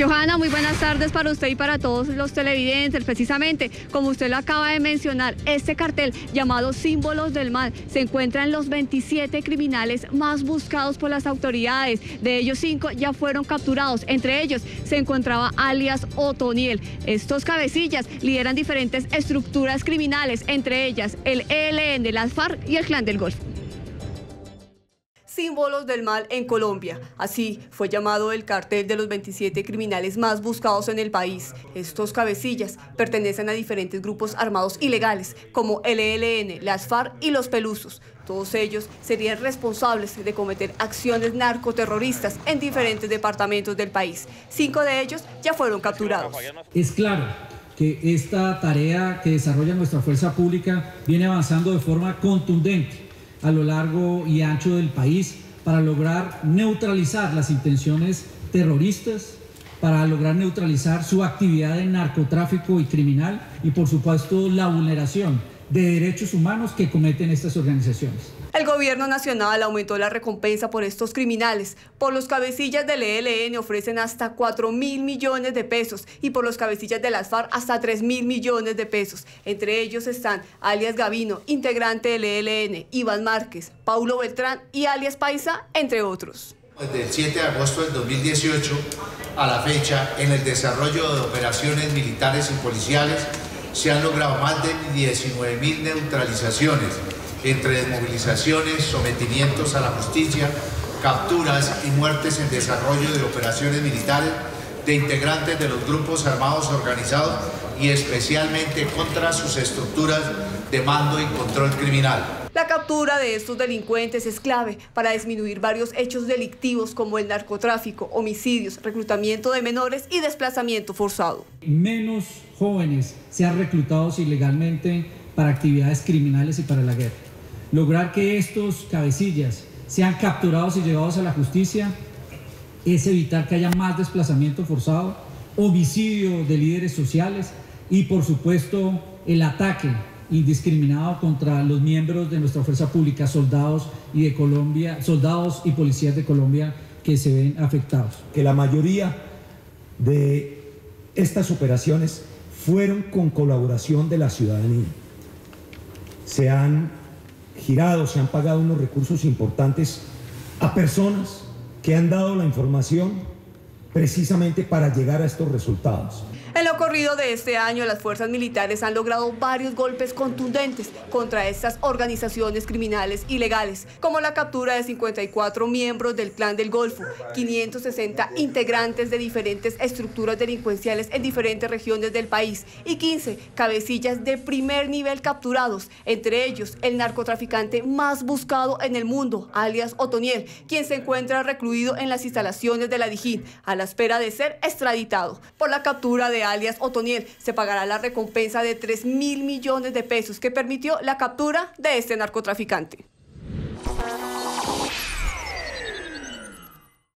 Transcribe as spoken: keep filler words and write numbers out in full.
Johanna, muy buenas tardes para usted y para todos los televidentes. Precisamente, como usted lo acaba de mencionar, este cartel llamado Símbolos del Mal se encuentra en los veintisiete criminales más buscados por las autoridades. De ellos, cinco ya fueron capturados. Entre ellos se encontraba alias Otoniel. Estos cabecillas lideran diferentes estructuras criminales, entre ellas el E L N, las FARC y el Clan del Golfo. Símbolos del mal en Colombia. Así fue llamado el cartel de los veintisiete criminales más buscados en el país. Estos cabecillas pertenecen a diferentes grupos armados ilegales como el E L N, las FARC y los pelusos. Todos ellos serían responsables de cometer acciones narcoterroristas en diferentes departamentos del país. Cinco de ellos ya fueron capturados. Es claro que esta tarea que desarrolla nuestra fuerza pública viene avanzando de forma contundente a lo largo y ancho del país para lograr neutralizar las intenciones terroristas, para lograr neutralizar su actividad de narcotráfico y criminal y, por supuesto, la vulneración de derechos humanos que cometen estas organizaciones. El gobierno nacional aumentó la recompensa por estos criminales. Por los cabecillas del E L N ofrecen hasta cuatro mil millones de pesos y por los cabecillas de las FARC hasta tres mil millones de pesos. Entre ellos están alias Gabino, integrante del E L N, Iván Márquez, Paulo Beltrán y alias Paisa, entre otros. Desde el siete de agosto del dos mil dieciocho a la fecha, en el desarrollo de operaciones militares y policiales, se han logrado más de diecinueve mil neutralizaciones, entre desmovilizaciones, sometimientos a la justicia, capturas y muertes en desarrollo de operaciones militares de integrantes de los grupos armados organizados y especialmente contra sus estructuras de mando y control criminal. La captura de estos delincuentes es clave para disminuir varios hechos delictivos como el narcotráfico, homicidios, reclutamiento de menores y desplazamiento forzado. Menos jóvenes sean reclutados ilegalmente para actividades criminales y para la guerra. Lograr que estos cabecillas sean capturados y llevados a la justicia es evitar que haya más desplazamiento forzado, homicidio de líderes sociales y, por supuesto, el ataque indiscriminado contra los miembros de nuestra fuerza pública, soldados y de Colombia, soldados y policías de Colombia que se ven afectados. Que la mayoría de estas operaciones fueron con colaboración de la ciudadanía. Se han girado, se han pagado unos recursos importantes a personas que han dado la información precisamente para llegar a estos resultados. En lo corrido de este año, las fuerzas militares han logrado varios golpes contundentes contra estas organizaciones criminales ilegales, como la captura de cincuenta y cuatro miembros del Clan del Golfo, quinientos sesenta integrantes de diferentes estructuras delincuenciales en diferentes regiones del país y quince cabecillas de primer nivel capturados, entre ellos el narcotraficante más buscado en el mundo, alias Otoniel, quien se encuentra recluido en las instalaciones de la Dijín, a la espera de ser extraditado. Por la captura de alias Otoniel se pagará la recompensa de tres mil millones de pesos que permitió la captura de este narcotraficante.